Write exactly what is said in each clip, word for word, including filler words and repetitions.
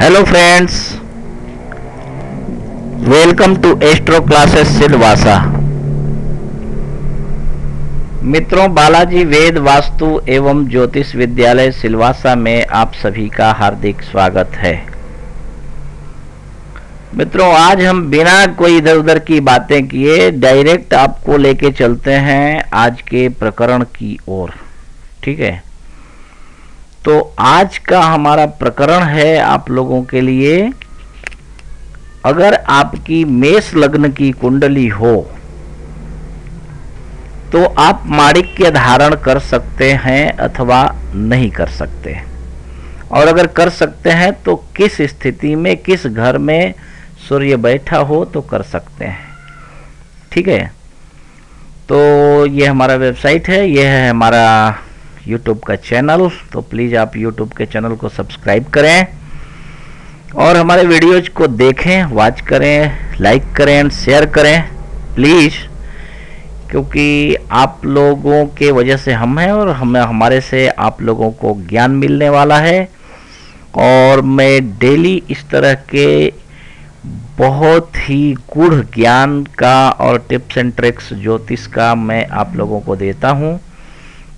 Hello friends, welcome to astro classes Silvassa. मित्रों, बालाजी वेद वास्तु एवं ज्योतिष विद्यालय सिलवासा में आप सभी का हार्दिक स्वागत है। मित्रों, आज हम बिना कोई इधर उधर की बातें किए डायरेक्ट आपको लेके चलते हैं आज के प्रकरण की ओर। ठीक है, तो आज का हमारा प्रकरण है आप लोगों के लिए, अगर आपकी मेष लग्न की कुंडली हो तो आप माणिक्य धारण कर सकते हैं अथवा नहीं कर सकते, और अगर कर सकते हैं तो किस स्थिति में, किस घर में सूर्य बैठा हो तो कर सकते हैं। ठीक है, तो ये हमारा वेबसाइट है, यह है हमारा यूट्यूब का चैनल, तो प्लीज़ आप यूट्यूब के चैनल को सब्सक्राइब करें और हमारे वीडियोज को देखें, वॉच करें, लाइक करें एंड शेयर करें प्लीज़, क्योंकि आप लोगों के वजह से हम हैं और हमें हमारे से आप लोगों को ज्ञान मिलने वाला है। और मैं डेली इस तरह के बहुत ही गूढ़ ज्ञान का और टिप्स एंड ट्रिक्स ज्योतिष का मैं आप लोगों को देता हूँ,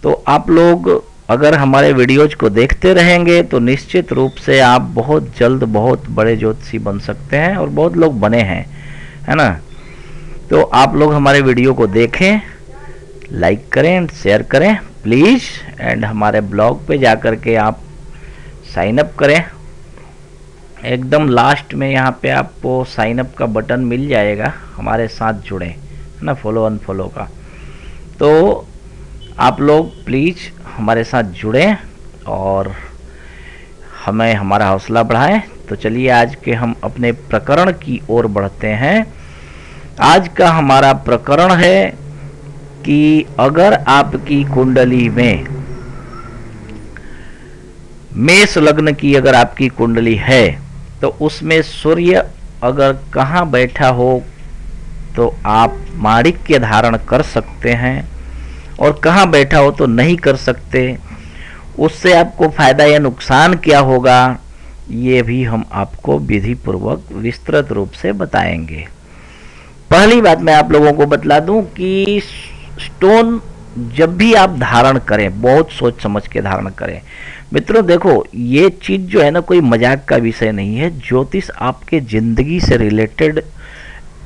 तो आप लोग अगर हमारे वीडियोज को देखते रहेंगे तो निश्चित रूप से आप बहुत जल्द बहुत बड़े ज्योतिषी बन सकते हैं, और बहुत लोग बने हैं, है ना। तो आप लोग हमारे वीडियो को देखें, लाइक करें एंड शेयर करें प्लीज़, एंड हमारे ब्लॉग पे जाकर के आप साइन अप करें। एकदम लास्ट में यहाँ पे आपको साइन अप का बटन मिल जाएगा, हमारे साथ जुड़ें, है ना, फॉलो अनफॉलो का। तो आप लोग प्लीज़ हमारे साथ जुड़ें और हमें हमारा हौसला बढ़ाएं। तो चलिए, आज के हम अपने प्रकरण की ओर बढ़ते हैं। आज का हमारा प्रकरण है कि अगर आपकी कुंडली में मेष लग्न की अगर आपकी कुंडली है तो उसमें सूर्य अगर कहाँ बैठा हो तो आप माणिक्य धारण कर सकते हैं, और कहाँ बैठा हो तो नहीं कर सकते। उससे आपको फ़ायदा या नुकसान क्या होगा ये भी हम आपको विधिपूर्वक विस्तृत रूप से बताएंगे। पहली बात मैं आप लोगों को बतला दूं कि स्टोन जब भी आप धारण करें, बहुत सोच समझ के धारण करें। मित्रों देखो, ये चीज़ जो है ना, कोई मजाक का विषय नहीं है। ज्योतिष आपके ज़िंदगी से रिलेटेड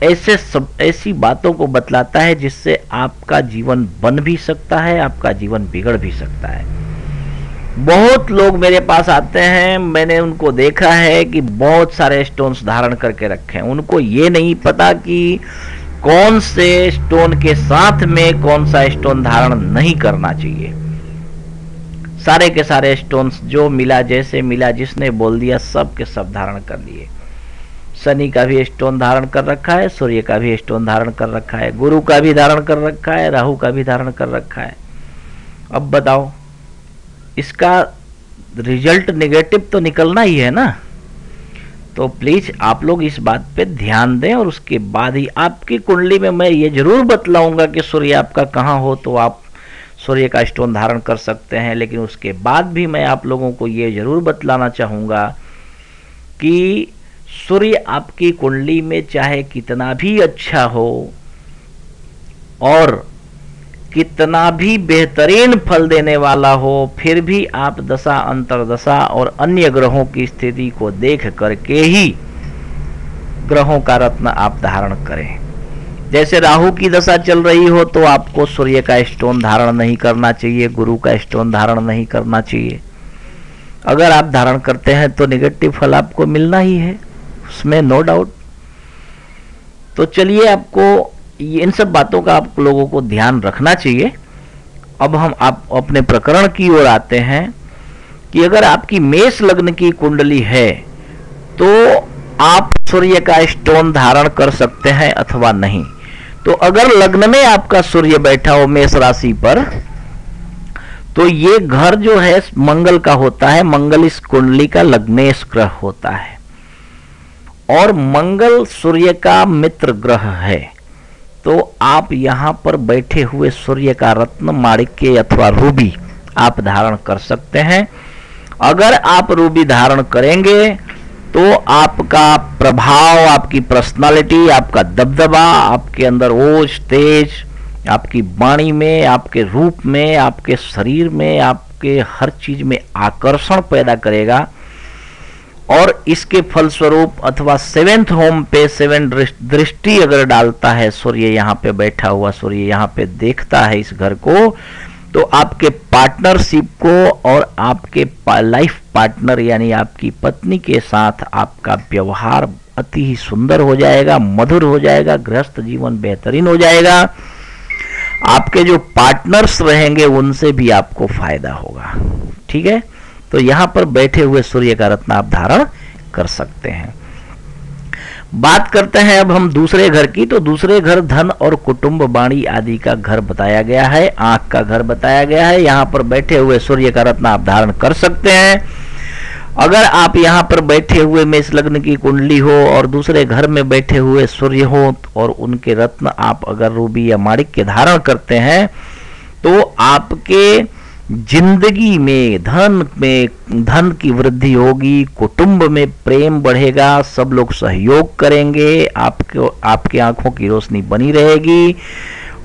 ऐसे सब ऐसी बातों को बतलाता है जिससे आपका जीवन बन भी सकता है, आपका जीवन बिगड़ भी सकता है। बहुत लोग मेरे पास आते हैं, मैंने उनको देखा है कि बहुत सारे स्टोन्स धारण करके रखे हैं, उनको ये नहीं पता कि कौन से स्टोन के साथ में कौन सा स्टोन धारण नहीं करना चाहिए। सारे के सारे स्टोन्स जो मिला, जैसे मिला, जिसने बोल दिया, सब के सब धारण कर लिए। शनि का भी स्टोन धारण कर रखा है, सूर्य का भी स्टोन धारण कर रखा है, गुरु का भी धारण कर रखा है, राहु का भी धारण कर रखा है। अब बताओ, इसका रिजल्ट निगेटिव तो निकलना ही है ना। तो प्लीज़ आप लोग इस बात पे ध्यान दें, और उसके बाद ही आपकी कुंडली में मैं ये जरूर बतलाऊंगा कि सूर्य आपका कहाँ हो तो आप सूर्य का स्टोन धारण कर सकते हैं, लेकिन उसके बाद भी मैं आप लोगों को ये जरूर बतलाना चाहूँगा कि सूर्य आपकी कुंडली में चाहे कितना भी अच्छा हो और कितना भी बेहतरीन फल देने वाला हो, फिर भी आप दशा, अंतर्दशा और अन्य ग्रहों की स्थिति को देख करके ही ग्रहों का रत्न आप धारण करें। जैसे राहु की दशा चल रही हो तो आपको सूर्य का स्टोन धारण नहीं करना चाहिए, गुरु का स्टोन धारण नहीं करना चाहिए। अगर आप धारण करते हैं तो निगेटिव फल आपको मिलना ही है, उसमें नो डाउट। तो चलिए, आपको इन सब बातों का आप लोगों को ध्यान रखना चाहिए। अब हम आप अपने प्रकरण की ओर आते हैं कि अगर आपकी मेष लग्न की कुंडली है तो आप सूर्य का स्टोन धारण कर सकते हैं अथवा नहीं। तो अगर लग्न में आपका सूर्य बैठा हो मेष राशि पर, तो ये घर जो है मंगल का होता है, मंगल इस कुंडली का लग्नेश ग्रह होता है, और मंगल सूर्य का मित्र ग्रह है। तो आप यहाँ पर बैठे हुए सूर्य का रत्न माणिक्य अथवा रूबी आप धारण कर सकते हैं। अगर आप रूबी धारण करेंगे तो आपका प्रभाव, आपकी पर्सनालिटी, आपका दबदबा, आपके अंदर ओज, तेज, आपकी वाणी में, आपके रूप में, आपके शरीर में, आपके हर चीज में आकर्षण पैदा करेगा। और इसके फलस्वरूप अथवा सेवेंथ होम पे सेवेंथ दृष्टि अगर डालता है सूर्य, यहाँ पे बैठा हुआ सूर्य यहाँ पे देखता है इस घर को, तो आपके पार्टनरशिप को और आपके लाइफ पार्टनर यानी आपकी पत्नी के साथ आपका व्यवहार अति ही सुंदर हो जाएगा, मधुर हो जाएगा, गृहस्थ जीवन बेहतरीन हो जाएगा। आपके जो पार्टनर्स रहेंगे उनसे भी आपको फायदा होगा। ठीक है, तो यहाँ पर बैठे हुए सूर्य का रत्न आप धारण कर सकते हैं। बात करते हैं अब हम दूसरे घर की। तो दूसरे घर धन और कुटुंब, वाणी आदि का घर बताया गया है, आंख का घर बताया गया है। यहाँ पर बैठे हुए सूर्य का रत्न आप धारण कर सकते हैं। अगर आप यहाँ पर बैठे हुए मेष लग्न की कुंडली हो और दूसरे घर में बैठे हुए सूर्य हो और उनके रत्न आप अगर रूबी या माणिक के धारण करते हैं, तो आपके जिंदगी में धन में धन की वृद्धि होगी, कुटुंब में प्रेम बढ़ेगा, सब लोग सहयोग करेंगे, आपको आपके आंखों की रोशनी बनी रहेगी।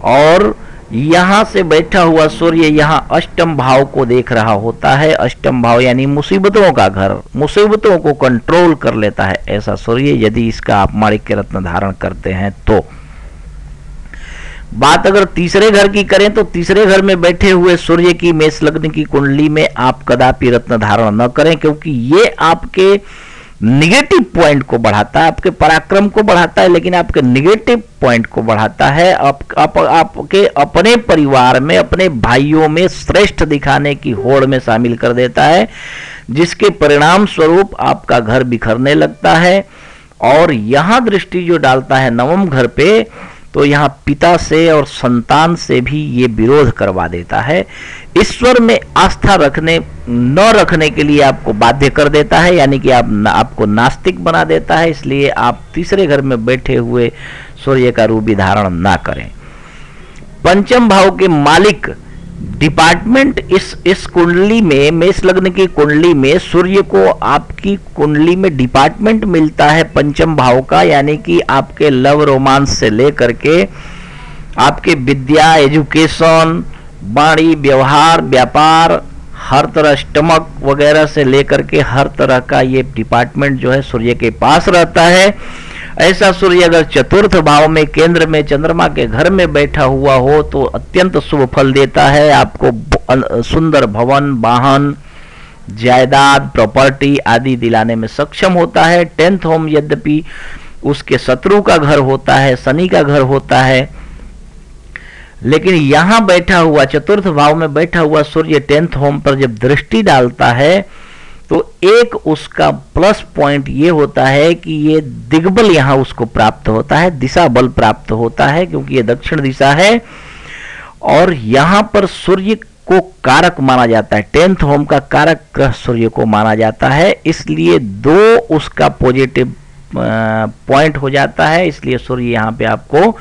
और यहाँ से बैठा हुआ सूर्य यहाँ अष्टम भाव को देख रहा होता है। अष्टम भाव यानी मुसीबतों का घर, मुसीबतों को कंट्रोल कर लेता है ऐसा सूर्य, यदि इसका आप माणिक के रत्न धारण करते हैं तो। बात अगर तीसरे घर की करें तो तीसरे घर में बैठे हुए सूर्य की मेष लग्न की कुंडली में आप कदापि रत्न धारण न करें, क्योंकि ये आपके निगेटिव पॉइंट को बढ़ाता है, आपके पराक्रम को बढ़ाता है, लेकिन आपके निगेटिव पॉइंट को बढ़ाता है। आप, आप, आपके अपने परिवार में, अपने भाइयों में श्रेष्ठ दिखाने की होड़ में शामिल कर देता है, जिसके परिणाम स्वरूप आपका घर बिखरने लगता है। और यहाँ दृष्टि जो डालता है नवम घर पे, तो यहाँ पिता से और संतान से भी ये विरोध करवा देता है। ईश्वर में आस्था रखने न रखने के लिए आपको बाध्य कर देता है, यानी कि आप आपको नास्तिक बना देता है। इसलिए आप तीसरे घर में बैठे हुए सूर्य का रूबी धारण ना करें। पंचम भाव के मालिक डिपार्टमेंट इस इस कुंडली में, मेष लग्न की कुंडली में सूर्य को आपकी कुंडली में डिपार्टमेंट मिलता है पंचम भाव का, यानी कि आपके लव रोमांस से लेकर के आपके विद्या, एजुकेशन, वाणी, व्यवहार, व्यापार, हर तरह स्टमक वगैरह से लेकर के हर तरह का ये डिपार्टमेंट जो है सूर्य के पास रहता है। ऐसा सूर्य अगर चतुर्थ भाव में, केंद्र में, चंद्रमा के घर में बैठा हुआ हो तो अत्यंत शुभ फल देता है। आपको सुंदर भवन, वाहन, जायदाद, प्रॉपर्टी आदि दिलाने में सक्षम होता है। टेंथ होम यद्यपि उसके शत्रु का घर होता है, शनि का घर होता है, लेकिन यहाँ बैठा हुआ चतुर्थ भाव में बैठा हुआ सूर्य टेंथ होम पर जब दृष्टि डालता है तो एक उसका प्लस पॉइंट ये होता है कि ये दिग्बल यहाँ उसको प्राप्त होता है, दिशा बल प्राप्त होता है, क्योंकि ये दक्षिण दिशा है। और यहाँ पर सूर्य को कारक माना जाता है, टेंथ होम का कारक ग्रह सूर्य को माना जाता है, इसलिए दो उसका पॉजिटिव पॉइंट हो जाता है। इसलिए सूर्य यहाँ पे आपको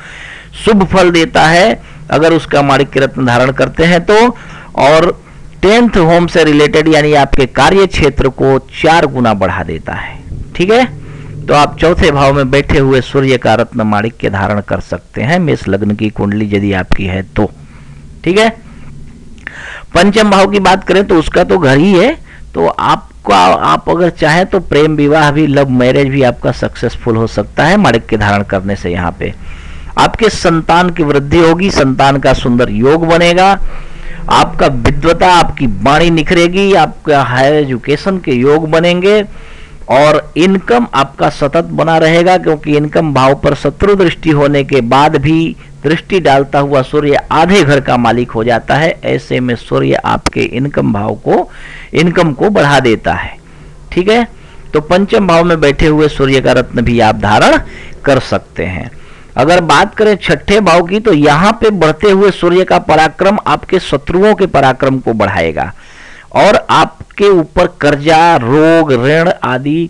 शुभ फल देता है अगर उसका माणिक के रत्न धारण करते हैं तो। और टेंथ होम से रिलेटेड यानी आपके कार्य क्षेत्र को चार गुना बढ़ा देता है। ठीक है, तो आप चौथे भाव में बैठे हुए सूर्य का रत्न माणिक के धारण कर सकते हैं, मेष लग्न की कुंडली यदि आपकी है तो। ठीक है, पंचम भाव की बात करें तो उसका तो घर ही है, तो आपका आप अगर चाहें तो प्रेम विवाह भी, लव मैरिज भी आपका सक्सेसफुल हो सकता है माणिक के धारण करने से। यहाँ पे आपके संतान की वृद्धि होगी, संतान का सुंदर योग बनेगा, आपका विद्वता, आपकी वाणी निखरेगी, आपका हायर एजुकेशन के योग बनेंगे और इनकम आपका सतत बना रहेगा, क्योंकि इनकम भाव पर शत्रु दृष्टि होने के बाद भी दृष्टि डालता हुआ सूर्य आधे घर का मालिक हो जाता है। ऐसे में सूर्य आपके इनकम भाव को इनकम को बढ़ा देता है। ठीक है, तो पंचम भाव में बैठे हुए सूर्य का रत्न भी आप धारण कर सकते हैं। अगर बात करें छठे भाव की तो यहाँ पे बढ़ते हुए सूर्य का पराक्रम आपके शत्रुओं के पराक्रम को बढ़ाएगा और आपके ऊपर कर्जा, रोग, ऋण आदि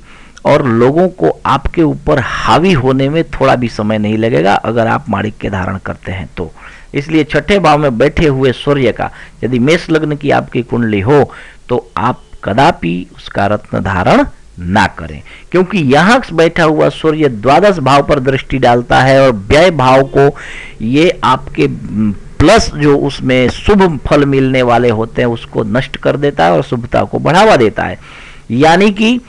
और लोगों को आपके ऊपर हावी होने में थोड़ा भी समय नहीं लगेगा अगर आप माणिक के धारण करते हैं तो। इसलिए छठे भाव में बैठे हुए सूर्य का यदि मेष लग्न की आपकी कुंडली हो तो आप कदापि उसका रत्न धारण ना करें, क्योंकि यहाँ बैठा हुआ सूर्य द्वादश भाव पर दृष्टि डालता है और व्यय भाव को ये आपके प्लस जो उसमें शुभ फल मिलने वाले होते हैं उसको नष्ट कर देता है और शुभता को बढ़ावा देता है। यानी कि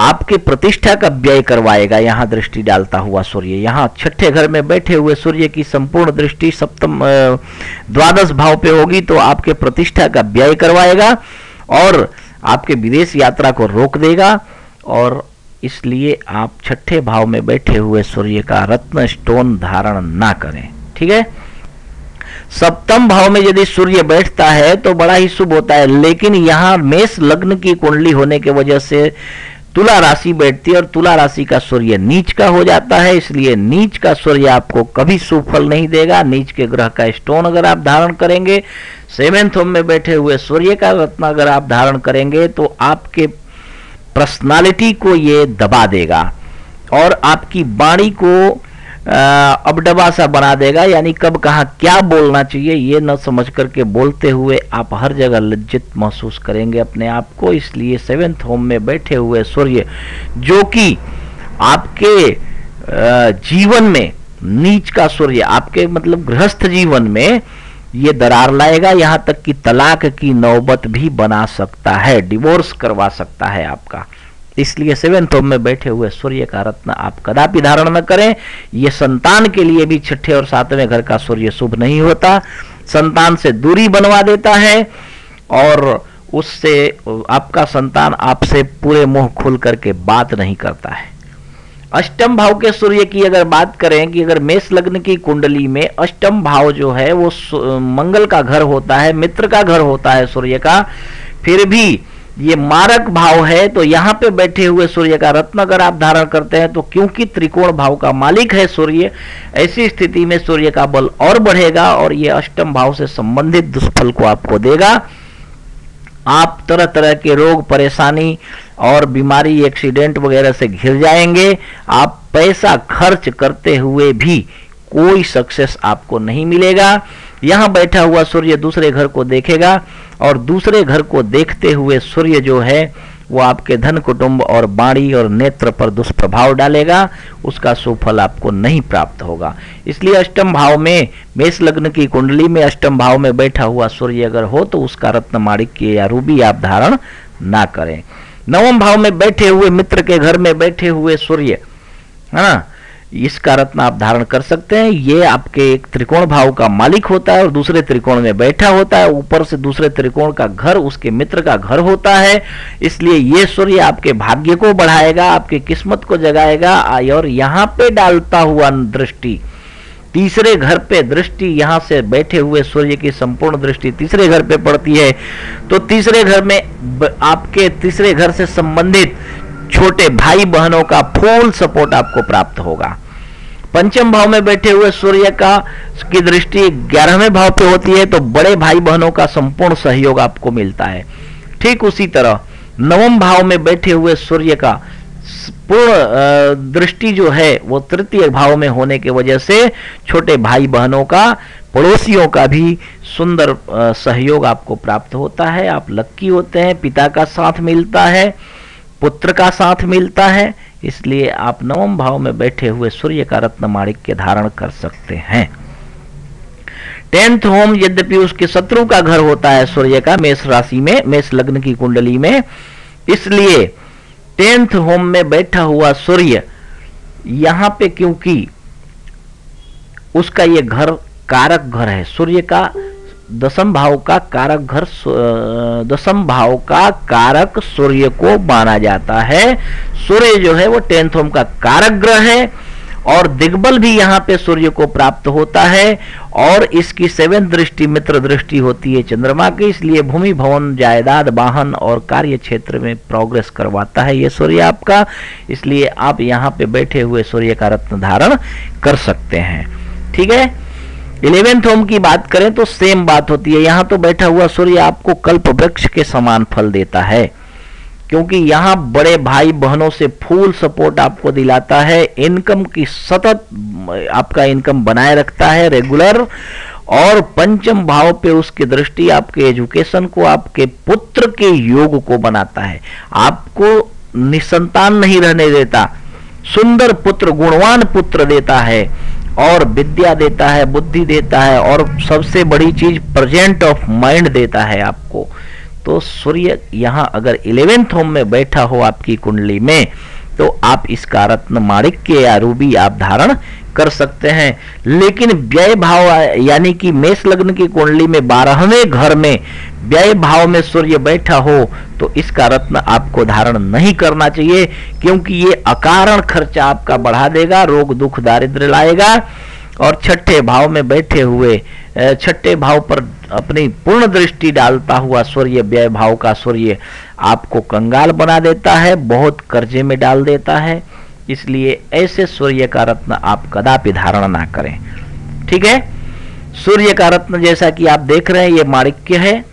आपके प्रतिष्ठा का व्यय करवाएगा यहाँ दृष्टि डालता हुआ सूर्य। यहाँ छठे घर में बैठे हुए सूर्य की संपूर्ण दृष्टि सप्तम द्वादश भाव पे होगी तो आपके प्रतिष्ठा का व्यय करवाएगा और आपके विदेश यात्रा को रोक देगा। और इसलिए आप छठे भाव में बैठे हुए सूर्य का रत्न स्टोन धारण ना करें, ठीक है। सप्तम भाव में यदि सूर्य बैठता है तो बड़ा ही शुभ होता है, लेकिन यहाँ मेष लग्न की कुंडली होने के वजह से तुला राशि बैठती है और तुला राशि का सूर्य नीच का हो जाता है, इसलिए नीच का सूर्य आपको कभी शुभ फल नहीं देगा। नीच के ग्रह का स्टोन अगर आप धारण करेंगे, सेवेंथ होम में बैठे हुए सूर्य का रत्न अगर आप धारण करेंगे तो आपके पर्सनालिटी को ये दबा देगा और आपकी वाणी को अब डबा सा बना देगा। यानी कब कहाँ क्या बोलना चाहिए ये न समझ करके बोलते हुए आप हर जगह लज्जित महसूस करेंगे अपने आप को। इसलिए सेवेंथ होम में बैठे हुए सूर्य जो कि आपके जीवन में नीच का सूर्य आपके मतलब गृहस्थ जीवन में ये दरार लाएगा, यहाँ तक कि तलाक की नौबत भी बना सकता है, डिवोर्स करवा सकता है आपका। इसलिए सेवेंथ होम में बैठे हुए सूर्य का रत्न आप कदापि धारण न करें। ये संतान के लिए भी छठे और सातवें घर का सूर्य शुभ नहीं होता, संतान से दूरी बनवा देता है और उससे आपका संतान आपसे पूरे मुंह खुल करके बात नहीं करता है। अष्टम भाव के सूर्य की अगर बात करें कि अगर मेष लग्न की कुंडली में अष्टम भाव जो है वो मंगल का घर होता है, मित्र का घर होता है सूर्य का, फिर भी ये मारक भाव है, तो यहाँ पे बैठे हुए सूर्य का रत्न अगर आप धारण करते हैं तो क्योंकि त्रिकोण भाव का मालिक है सूर्य, ऐसी स्थिति में सूर्य का बल और बढ़ेगा और ये अष्टम भाव से संबंधित दुष्फल को आपको देगा। आप तरह तरह के रोग परेशानी और बीमारी एक्सीडेंट वगैरह से घिर जाएंगे। आप पैसा खर्च करते हुए भी कोई सक्सेस आपको नहीं मिलेगा। यहाँ बैठा हुआ सूर्य दूसरे घर को देखेगा और दूसरे घर को देखते हुए सूर्य जो है वो आपके धन कुटुंब और वाणी और नेत्र पर दुष्प्रभाव डालेगा, उसका सुफल आपको नहीं प्राप्त होगा। इसलिए अष्टम भाव में मेष लग्न की कुंडली में अष्टम भाव में बैठा हुआ सूर्य अगर हो तो उसका रत्न माणिक्य या रूबी आप धारण ना करें। नवम भाव में बैठे हुए मित्र के घर में बैठे हुए सूर्य है ना, इसका रत्न आप धारण कर सकते हैं। ये आपके एक त्रिकोण भाव का मालिक होता है और दूसरे त्रिकोण में बैठा होता है, ऊपर से दूसरे त्रिकोण का घर उसके मित्र का घर होता है, इसलिए ये सूर्य आपके भाग्य को बढ़ाएगा, आपके किस्मत को जगाएगा। और यहाँ पे डालता हुआ दृष्टि तीसरे घर पे दृष्टि, यहाँ से बैठे हुए सूर्य की संपूर्ण दृष्टि तीसरे घर पे पड़ती है तो तीसरे घर में आपके तीसरे घर से संबंधित छोटे भाई बहनों का फुल सपोर्ट आपको प्राप्त होगा। पंचम भाव में बैठे हुए सूर्य का की दृष्टि ग्यारहवें भाव पे होती है तो बड़े भाई बहनों का संपूर्ण सहयोग आपको मिलता है। ठीक उसी तरह नवम भाव में बैठे हुए सूर्य का पूर्ण दृष्टि जो है वो तृतीय भाव में होने के वजह से छोटे भाई बहनों का पड़ोसियों का भी सुंदर सहयोग आपको प्राप्त होता है। आप लक्की होते हैं, पिता का साथ मिलता है, पुत्र का साथ मिलता है। इसलिए आप नवम भाव में बैठे हुए सूर्य का रत्न माणिक्य धारण कर सकते हैं। टेंथ होम यद्यपि उसके शत्रु का घर होता है सूर्य का मेष राशि में मेष लग्न की कुंडली में, इसलिए टेंथ होम में बैठा हुआ सूर्य यहां पे क्योंकि उसका ये घर कारक घर है सूर्य का, दसम भाव का कारक घर दसम भाव का कारक सूर्य को माना जाता है। सूर्य जो है वो टेंथ होम का कारक ग्रह है और दिग्बल भी यहाँ पे सूर्य को प्राप्त होता है और इसकी सेवेंथ दृष्टि मित्र दृष्टि होती है चंद्रमा की, इसलिए भूमि भवन जायदाद वाहन और कार्य क्षेत्र में प्रोग्रेस करवाता है ये सूर्य आपका। इसलिए आप यहाँ पे बैठे हुए सूर्य का रत्न धारण कर सकते हैं, ठीक है। इलेवेंथ होम की बात करें तो सेम बात होती है, यहाँ तो बैठा हुआ सूर्य आपको कल्प वृक्ष के समान फल देता है क्योंकि यहाँ बड़े भाई बहनों से फुल सपोर्ट आपको दिलाता है, इनकम की सतत आपका इनकम बनाए रखता है रेगुलर। और पंचम भाव पे उसकी दृष्टि आपके एजुकेशन को आपके पुत्र के योग को बनाता है, आपको निसंतान नहीं रहने देता, सुंदर पुत्र गुणवान पुत्र देता है और विद्या देता है, बुद्धि देता है और सबसे बड़ी चीज प्रेजेंट ऑफ माइंड देता है आपको। तो सूर्य यहाँ अगर इलेवेंथ होम में बैठा हो आपकी कुंडली में तो आप इसका रत्न माणिक के या रूबी आप धारण कर सकते हैं। लेकिन व्यय भाव यानी कि मेष लग्न की कुंडली में बारहवें घर में व्यय भाव में सूर्य बैठा हो तो इसका रत्न आपको धारण नहीं करना चाहिए, क्योंकि ये अकारण खर्चा आपका बढ़ा देगा, रोग दुख दारिद्र्य लाएगा। और छठे भाव में बैठे हुए छठे भाव पर अपनी पूर्ण दृष्टि डालता हुआ सूर्य, व्यय भाव का सूर्य आपको कंगाल बना देता है, बहुत कर्जे में डाल देता है। इसलिए ऐसे सूर्य का रत्न आप कदापि धारण ना करें, ठीक है। सूर्य का रत्न जैसा कि आप देख रहे हैं ये माणिक्य है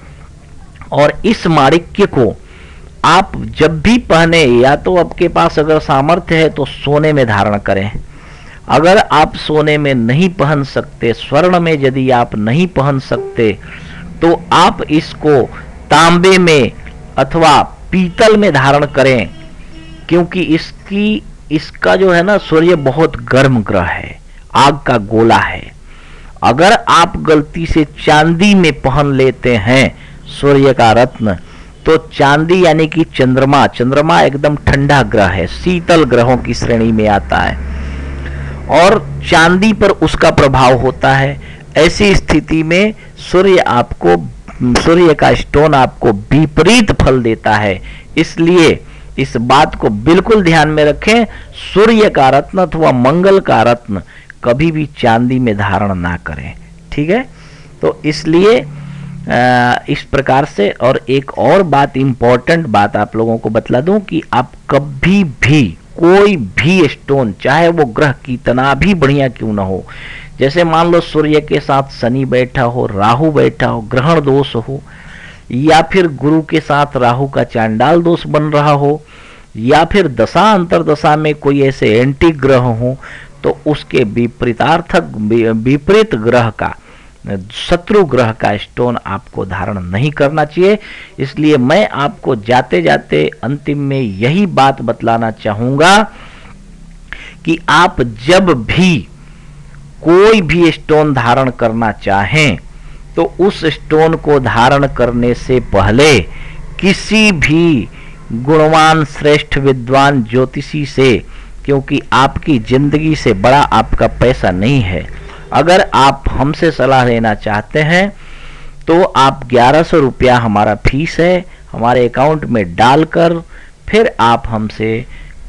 और इस माणिक्य को आप जब भी पहने या तो आपके पास अगर सामर्थ्य है तो सोने में धारण करें। अगर आप सोने में नहीं पहन सकते, स्वर्ण में यदि आप नहीं पहन सकते तो आप इसको तांबे में अथवा पीतल में धारण करें, क्योंकि इसकी इसका जो है ना सूर्य बहुत गर्म ग्रह है, आग का गोला है। अगर आप गलती से चांदी में पहन लेते हैं सूर्य का रत्न तो चांदी यानी कि चंद्रमा, चंद्रमा एकदम ठंडा ग्रह है, शीतल ग्रहों की श्रेणी में आता है और चांदी पर उसका प्रभाव होता है। ऐसी स्थिति में सूर्य आपको सूर्य का स्टोन आपको विपरीत फल देता है। इसलिए इस बात को बिल्कुल ध्यान में रखें, सूर्य का रत्न अथवा मंगल का रत्न कभी भी चांदी में धारण ना करें, ठीक है। तो इसलिए इस प्रकार से। और एक और बात, इम्पोर्टेंट बात आप लोगों को बतला दूं कि आप कभी भी कोई भी स्टोन, चाहे वो ग्रह कितना भी बढ़िया क्यों ना हो, जैसे मान लो सूर्य के साथ शनि बैठा हो, राहु बैठा हो, ग्रहण दोष हो, या फिर गुरु के साथ राहु का चांडाल दोष बन रहा हो, या फिर दशा अंतरदशा में कोई ऐसे एंटी ग्रह हो, तो उसके विपरीतार्थक विपरीत ग्रह का, शत्रु ग्रह का स्टोन आपको धारण नहीं करना चाहिए। इसलिए मैं आपको जाते जाते अंतिम में यही बात बतलाना चाहूंगा कि आप जब भी कोई भी स्टोन धारण करना चाहें तो उस स्टोन को धारण करने से पहले किसी भी गुणवान श्रेष्ठ विद्वान ज्योतिषी से, क्योंकि आपकी जिंदगी से बड़ा आपका पैसा नहीं है। अगर आप हमसे सलाह लेना चाहते हैं तो आप ग्यारह सौ रुपया हमारा फीस है, हमारे अकाउंट में डालकर फिर आप हमसे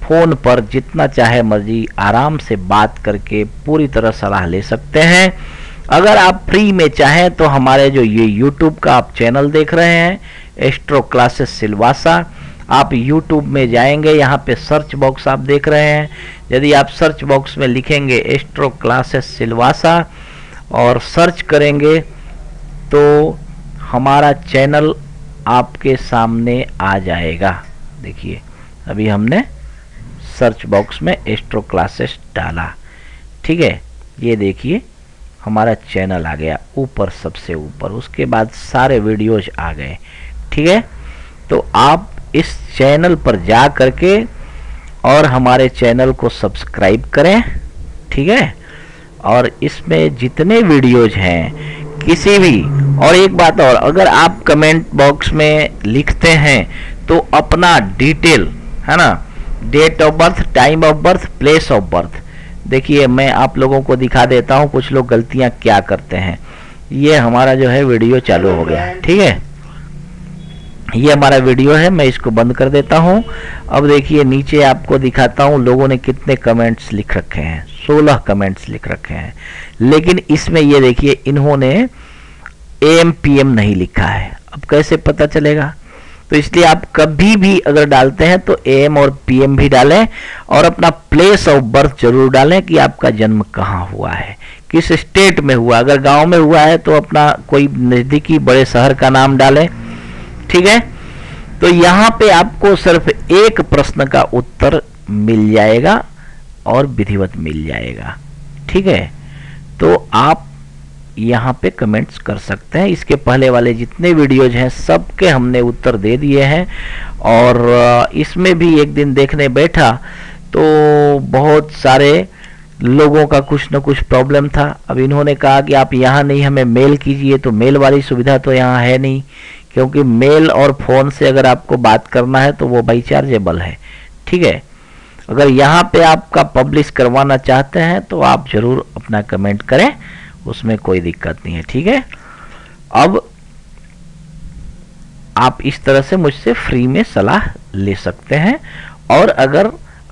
फ़ोन पर जितना चाहे मर्जी आराम से बात करके पूरी तरह सलाह ले सकते हैं। अगर आप फ्री में चाहें तो हमारे जो ये यूट्यूब का आप चैनल देख रहे हैं एस्ट्रो क्लासेस सिलवासा, आप यूट्यूब में जाएंगे, यहाँ पे सर्च बॉक्स आप देख रहे हैं, यदि आप सर्च बॉक्स में लिखेंगे एस्ट्रो क्लासेस सिलवासा और सर्च करेंगे तो हमारा चैनल आपके सामने आ जाएगा। देखिए अभी हमने सर्च बॉक्स में एस्ट्रो क्लासेस डाला, ठीक है, ये देखिए हमारा चैनल आ गया ऊपर, सबसे ऊपर, उसके बाद सारे वीडियोज आ गए, ठीक है। तो आप इस चैनल पर जा करके और हमारे चैनल को सब्सक्राइब करें, ठीक है। और इसमें जितने वीडियोज हैं किसी भी, और एक बात और, अगर आप कमेंट बॉक्स में लिखते हैं तो अपना डिटेल है ना, date of birth, time of birth, place of birth, देखिए मैं आप लोगों को दिखा देता हूं कुछ लोग गलतियां क्या करते हैं। ये हमारा जो है वीडियो चालू हो गया, ठीक है, ये हमारा वीडियो है, मैं इसको बंद कर देता हूं। अब देखिए नीचे आपको दिखाता हूं लोगों ने कितने कमेंट्स लिख रखे हैं, सोलह कमेंट्स लिख रखे हैं, लेकिन इसमें ये देखिए इन्होंने एम पी एम नहीं लिखा है। अब कैसे पता चलेगा? तो इसलिए आप कभी भी अगर डालते हैं तो एम और पीएम भी डालें और अपना प्लेस ऑफ बर्थ जरूर डालें कि आपका जन्म कहाँ हुआ है, किस स्टेट में हुआ। अगर गाँव में हुआ है तो अपना कोई नज़दीकी बड़े शहर का नाम डालें, ठीक है। तो यहाँ पे आपको सिर्फ एक प्रश्न का उत्तर मिल जाएगा और विधिवत मिल जाएगा, ठीक है। तो आप यहाँ पे कमेंट्स कर सकते हैं। इसके पहले वाले जितने वीडियोज हैं सबके हमने उत्तर दे दिए हैं, और इसमें भी एक दिन देखने बैठा तो बहुत सारे लोगों का कुछ ना कुछ प्रॉब्लम था। अब इन्होंने कहा कि आप यहाँ नहीं, हमें मेल कीजिए, तो मेल वाली सुविधा तो यहाँ है नहीं, क्योंकि मेल और फ़ोन से अगर आपको बात करना है तो वो भाई चार्जेबल है, ठीक है। अगर यहाँ पे आपका पब्लिश करवाना चाहते हैं तो आप ज़रूर अपना कमेंट करें, उसमें कोई दिक्कत नहीं है, ठीक है। अब आप इस तरह से मुझसे फ्री में सलाह ले सकते हैं, और अगर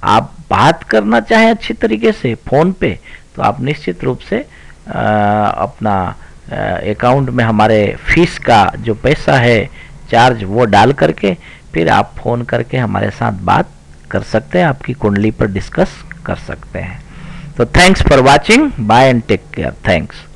आप बात करना चाहें अच्छी तरीके से फ़ोन पे, तो आप निश्चित रूप से आ, अपना अकाउंट में हमारे फीस का जो पैसा है चार्ज वो डाल करके फिर आप फ़ोन करके हमारे साथ बात कर सकते हैं, आपकी कुंडली पर डिस्कस कर सकते हैं। तो thanks for watching, bye and take care, thanks.